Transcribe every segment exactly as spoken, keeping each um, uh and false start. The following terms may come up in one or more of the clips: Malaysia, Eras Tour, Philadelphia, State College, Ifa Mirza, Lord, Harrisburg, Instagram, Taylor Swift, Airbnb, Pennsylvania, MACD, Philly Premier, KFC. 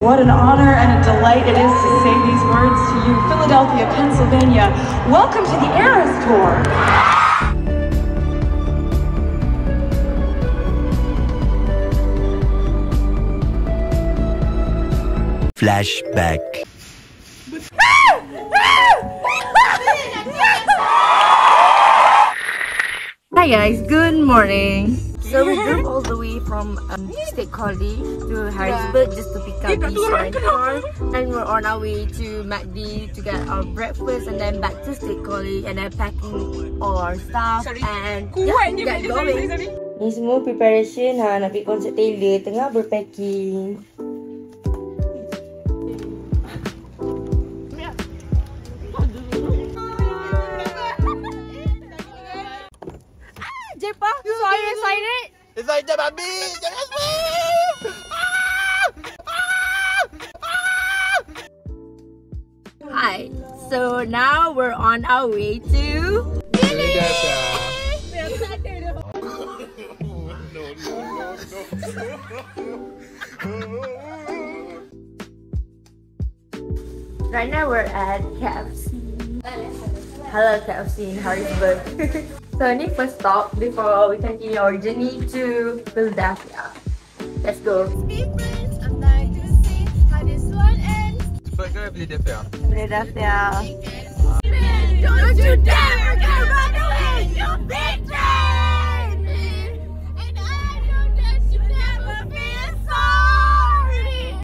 What an honor and a delight it is to say these words to you, Philadelphia, Pennsylvania. Welcome to the Eras Tour. Flashback. Hi guys, good morning. So we drove all the way from um, State College to Harrisburg just to pick up this ride car. Then we're on our way to M A C D to get our breakfast and then back to State College and then packing all our stuff and yeah, get going. Ni semua preparation ha, nak pergi konsert Taylor tengah berpacking. Excited, baby! Hi, so now we're on our way to Philly! Right now we're at K F C. Hello K F C in Harrisburg. So this first stop before we continue our journey to Philadelphia. Let's go. Friends, I'm dying to see how this one ends. Philadelphia. Philadelphia. Don't you dare run away, you big train! And I know that you never feel sorry.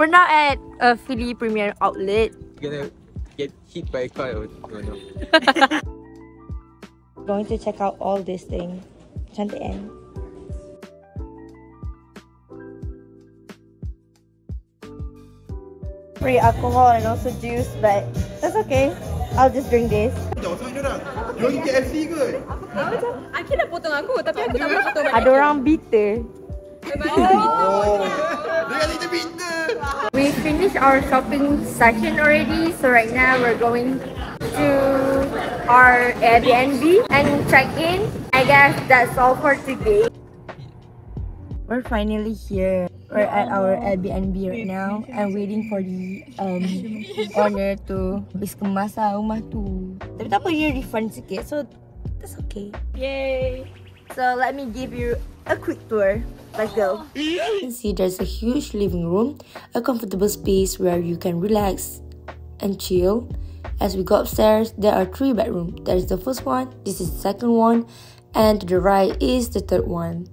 We're now at a Philly Premier outlet. Get hit by a car or no? Going to check out all these things. Cantik eh? Free alcohol and also juice, but that's okay. I'll just drink this. You want K F C ke? Aku nak potong aku tapi aku tak boleh potong. Ada orang bitter. We finished our shopping session already, so right now we're going to our Airbnb and check in. I guess that's all for today. We're finally here. We're at our Airbnb right now and waiting for the um, owner to habis kemasah rumah tu. Tapi tak apa, dia refund sikit, so that's okay. Yay! So let me give you a quick tour. Let's go. You can see there's a huge living room, a comfortable space where you can relax and chill. As we go upstairs, there are three bedrooms. There's the first one, this is the second one, and to the right is the third one.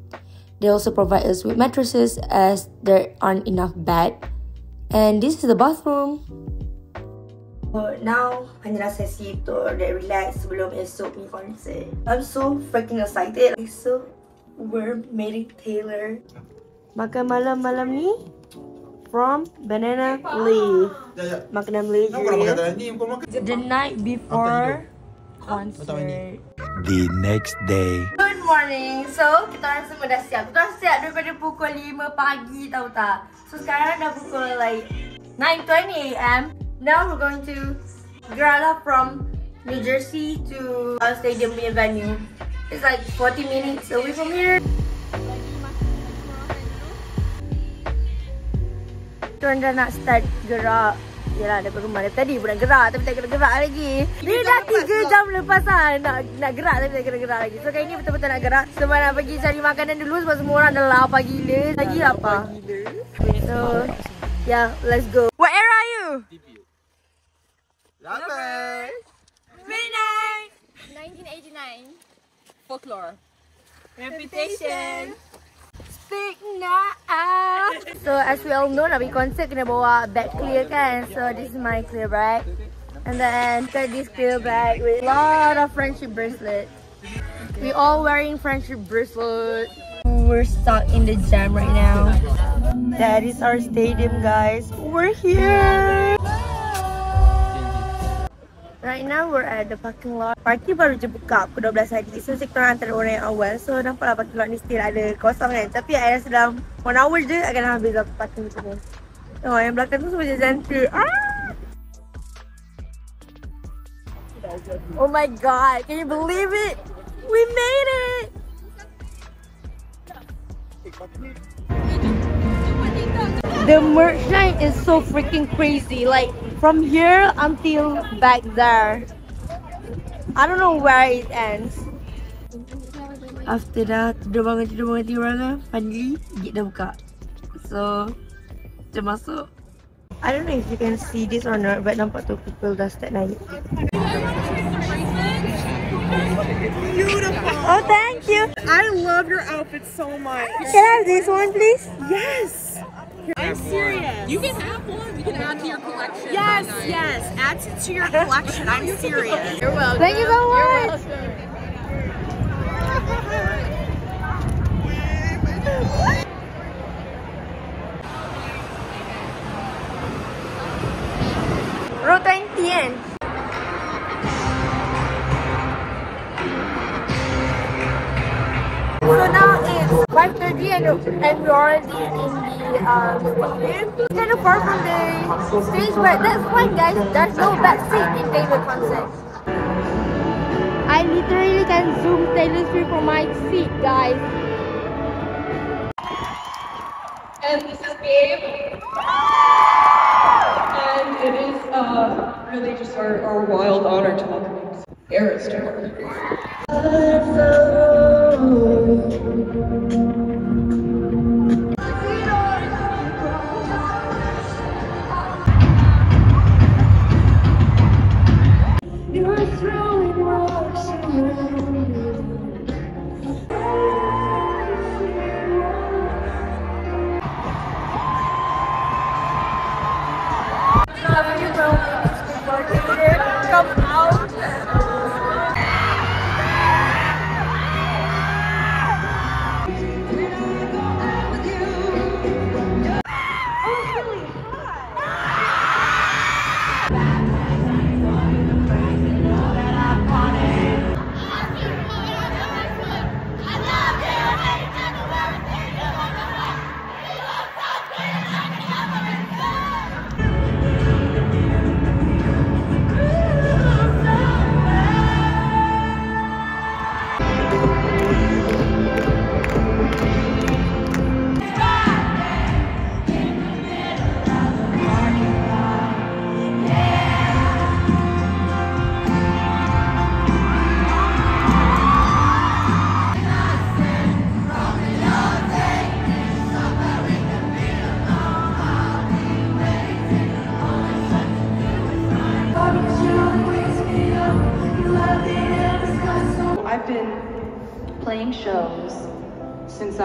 They also provide us with mattresses as there aren't enough beds. And this is the bathroom. So now, hanyalah sesi tour dan relax sebelum esok ni concert. I'm so freaking excited. So we're meeting Taylor. Makan malam malam ni from banana leaf. Makanan Malaysia. The night before concert. The next day. Good morning. So kita orang semua dah siap. Kita orang siap daripada pukul lima pagi, tahu tak? So sekarang dah pukul like nine twenty A M Now we're going to Grala from New Jersey to our stadium venue. It's like forty minutes away from here. Tuan dah nak start gerak. Yelah, daripada rumah dari tadi pun nak gerak tapi tak kena gerak lagi. Dia dah tiga jam lepas lah nak, nak gerak tapi tak kena gerak lagi. So kali ni betul-betul nak gerak. Semua nak pergi cari makanan dulu sebab semua orang dah lapar gila. Lagi lapar. So, yeah, let's go. What era are you? Number twenty-nine nineteen eighty-nine Folklore Reputation Speak Now. So as we all know, nak pergi concert kena bawa bag clear kan. So this is my clear bag. And then got this clear bag with a lot of friendship bracelet. We all wearing friendship bracelet. We're stuck in the jam right now. That is our stadium guys. We're here. Right now we're at the parking lot. Parking baru je buka pukul twelve tadi. So kita orang antara orang yang awal. So nampaklah parking lot ni still ada kosong kan. Tapi I rasa dalam one hour je akan habis lah parking macam tu. Oh, yang belakang tu semua je jantri. Ah! Oh my god, can you believe it? We made it! The merch line is so freaking crazy, like from here until back there. I don't know where it ends. After that, tidur bangun, tidur bangun, tidur bangun, finally, gate dah buka. So, kita masuk. I don't know if you can see this or not, but nampak tu people dah start naik. Beautiful. Oh, thank you. I love your outfit so much. Can I have this one, please? Yes. I'm serious. You can have one. You can add to your collection. Yes, yes. Add it to your collection. I'm serious. You're welcome. Thank you so much. You're welcome. Ruta Intien. So now it's five thirty and, and we're already in the uh, it's kind of far from the stage, but that's fine guys, there's no backseat in Taylor concert. I literally can zoom Taylor Swift from my seat, guys. And this is Babe. And it is uh, really just our, our wild honor to welcome you to Eras Tour.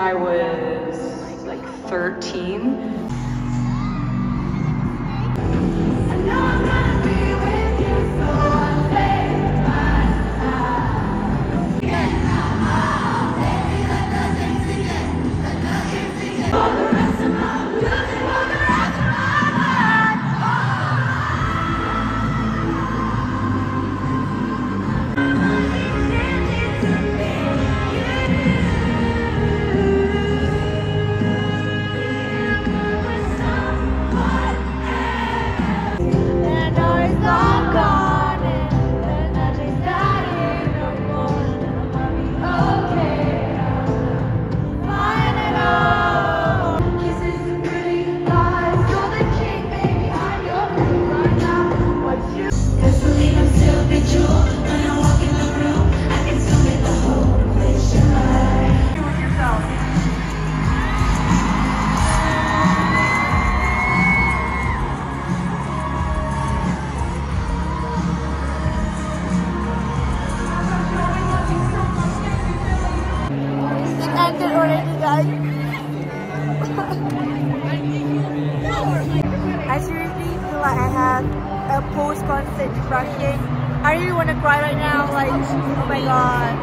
I was like thirteen. I really want to cry right now, like, oh my god.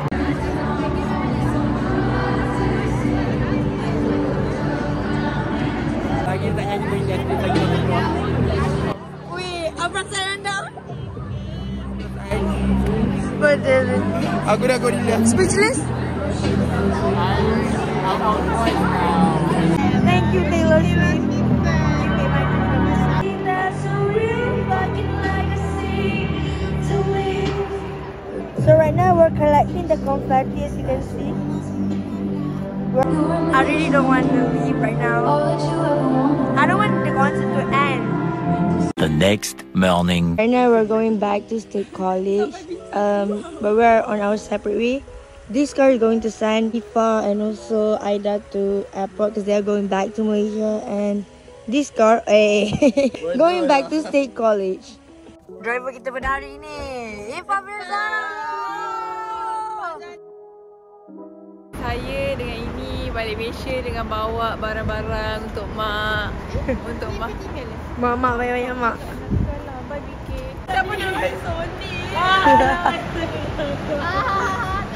Wih, apa perasaan anda? Betul. Aku dah gorilla. Speechless? Thank you, Taylor Swift. So right now we're collecting the confetti, as you can see. I really don't want to leave right now. I don't want the concert to end. The next morning. Right now we're going back to State College, um, but we're on our separate way. This car is going to send Ifa and also Aida to airport because they are going back to Malaysia, and this car eh, going back to State College. Driver kita pada hari ini, Ifa Mirza. Saya dengan ini balik Malaysia dengan bawa barang-barang untuk mak, untuk mak. Mak mak banyak-banyak mak. Salah barbecue. Tak boleh bersolat.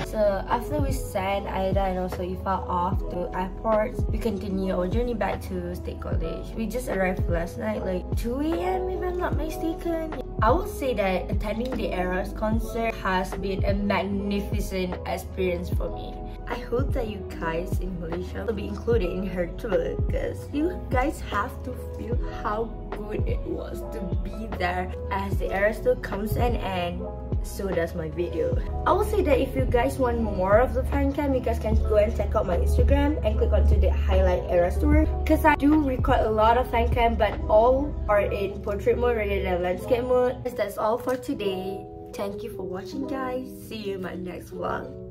So after we sent Aida and also Ifa off to airports, we continue our journey back to State College. We just arrived last night, like two A M if I'm not mistaken. I would say that attending the Eras concert has been a magnificent experience for me. I hope that you guys in Malaysia will be included in her tour, because you guys have to feel how good it was to be there as the Eras Tour comes in, and so does my video. I will say that if you guys want more of the fan cam, you guys can go and check out my Instagram and click onto the highlight Eras Tour, because I do record a lot of fan cam, but all are in portrait mode rather than landscape mode. That's all for today. Thank you for watching, guys. See you in my next vlog.